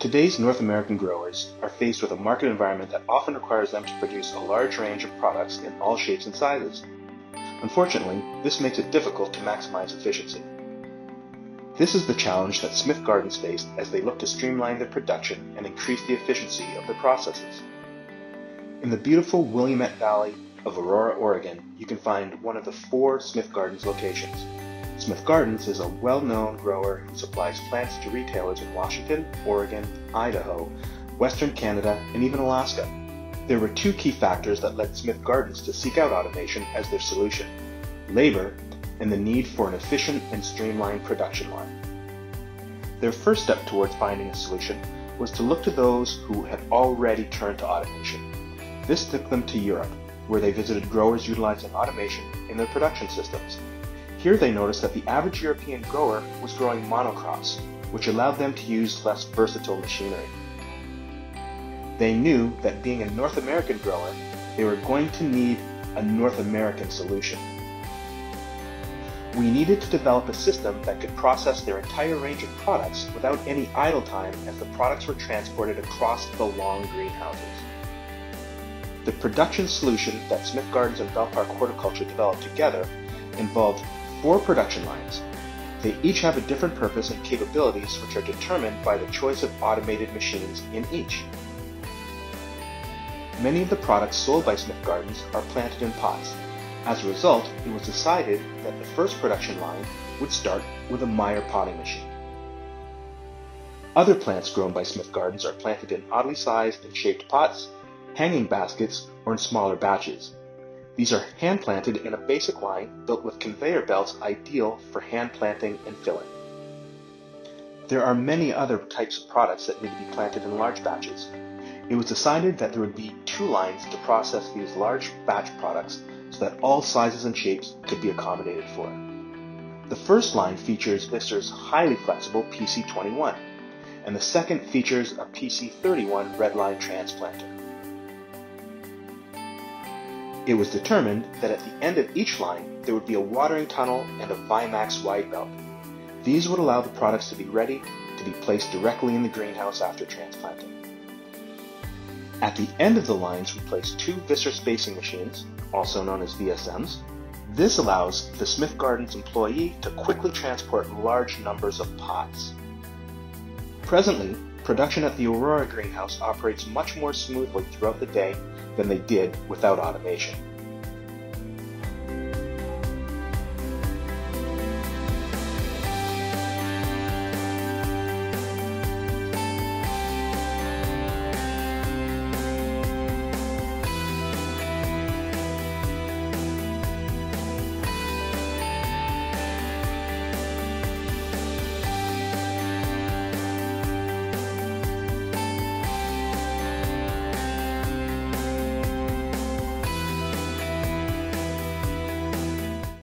Today's North American growers are faced with a market environment that often requires them to produce a large range of products in all shapes and sizes. Unfortunately, this makes it difficult to maximize efficiency. This is the challenge that Smith Gardens faced as they looked to streamline their production and increase the efficiency of their processes. In the beautiful Willamette Valley of Aurora, Oregon, you can find one of the 4 Smith Gardens locations. Smith Gardens is a well-known grower who supplies plants to retailers in Washington, Oregon, Idaho, Western Canada, and even Alaska. There were 2 key factors that led Smith Gardens to seek out automation as their solution: labor and the need for an efficient and streamlined production line. Their first step towards finding a solution was to look to those who had already turned to automation. This took them to Europe, where they visited growers utilizing automation in their production systems. Here they noticed that the average European grower was growing monocrops, which allowed them to use less versatile machinery. They knew that being a North American grower, they were going to need a North American solution. We needed to develop a system that could process their entire range of products without any idle time as the products were transported across the long greenhouses. The production solution that Smith Gardens and Bell Park Horticulture developed together involved 4 production lines. They each have a different purpose and capabilities, which are determined by the choice of automated machines in each. Many of the products sold by Smith Gardens are planted in pots. As a result, it was decided that the first production line would start with a Mayer potting machine. Other plants grown by Smith Gardens are planted in oddly sized and shaped pots, hanging baskets, or in smaller batches. These are hand planted in a basic line built with conveyor belts ideal for hand planting and filling. There are many other types of products that need to be planted in large batches. It was decided that there would be 2 lines to process these large batch products so that all sizes and shapes could be accommodated for. The first line features Visser's highly flexible PC-21, and the second features a PC-31 Redline transplanter. It was determined that at the end of each line, there would be a watering tunnel and a Vimax Wide Belt. These would allow the products to be ready to be placed directly in the greenhouse after transplanting. At the end of the lines, we placed 2 Visser spacing machines, also known as VSMs. This allows the Smith Gardens employee to quickly transport large numbers of pots. Presently, production at the Aurora greenhouse operates much more smoothly throughout the day than they did without automation.